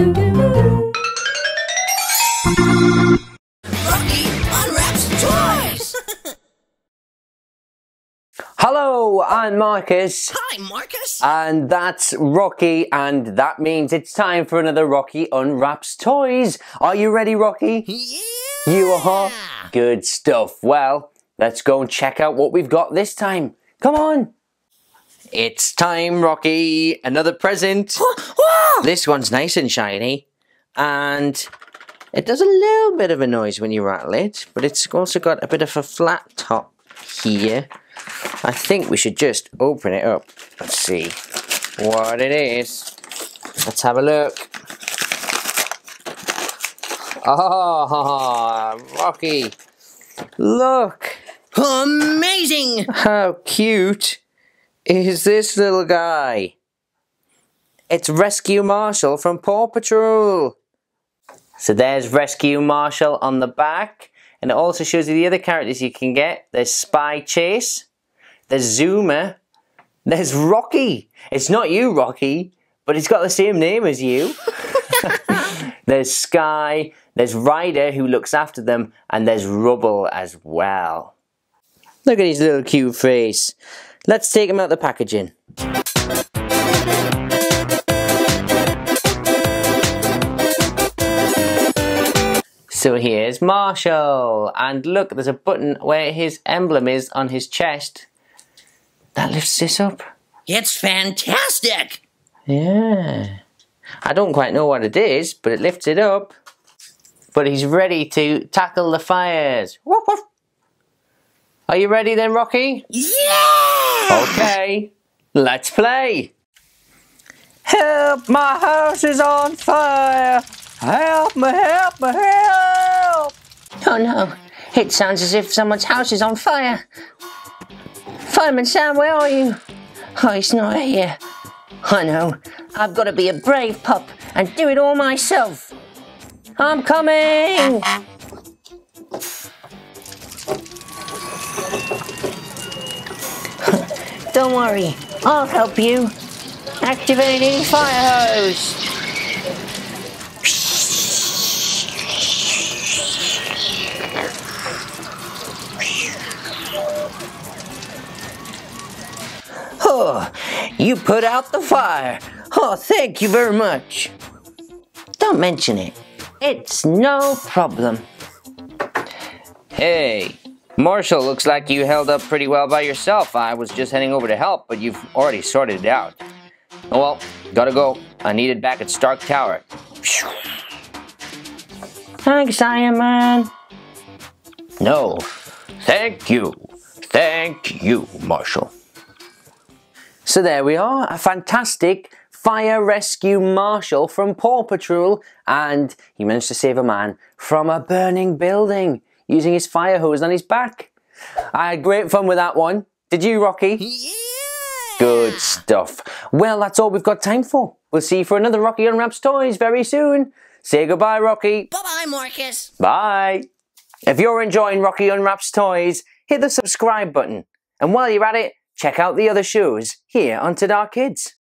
Rocky unwraps toys! Hello, I'm Marcus. Hi, Marcus. And that's Rocky, and that means it's time for another Rocky Unwraps Toys. Are you ready, Rocky? Yeah! You are? Good stuff. Well, let's go and check out what we've got this time. Come on. It's time, Rocky. Another present. This one's nice and shiny, and it does a little bit of a noise when you rattle it, but it's also got a bit of a flat top here. I think we should just open it up. Let's see what it is. Let's have a look. Oh, Rocky. Look. Amazing. How cute is this little guy? It's Rescue Marshall from Paw Patrol. So there's Rescue Marshall on the back, and it also shows you the other characters you can get. There's Spy Chase, there's Zuma, there's Rocky. It's not you, Rocky, but it's got the same name as you. There's Sky, there's Ryder who looks after them, and there's Rubble as well. Look at his little cute face. Let's take him out the packaging. So here's Marshall, and look, there's a button where his emblem is on his chest. That lifts this up. It's fantastic! Yeah. I don't quite know what it is, but it lifts it up. But he's ready to tackle the fires. Woof, woof. Are you ready then, Rocky? Yeah! Okay, let's play. Help, my house is on fire! Help me, help me, help! Oh no, it sounds as if someone's house is on fire. Fireman Sam, where are you? Oh, he's not here. I know, I've got to be a brave pup and do it all myself. I'm coming! Don't worry, I'll help you. Activating fire hose. Oh, you put out the fire. Oh, thank you very much. Don't mention it. It's no problem. Hey, Marshall, looks like you held up pretty well by yourself. I was just heading over to help, but you've already sorted it out. Oh, well, gotta go. I need it back at Stark Tower. Thanks, Iron Man. No, thank you. Thank you, Marshall. So there we are, a fantastic fire rescue marshal from Paw Patrol, and he managed to save a man from a burning building using his fire hose on his back. I had great fun with that one. Did you, Rocky? Yeah! Good stuff. Well, that's all we've got time for. We'll see you for another Rocky Unwraps Toys very soon. Say goodbye, Rocky. Bye-bye, Marcus. Bye. If you're enjoying Rocky Unwraps Toys, hit the subscribe button, and while you're at it, check out the other shows here on TaDaKids.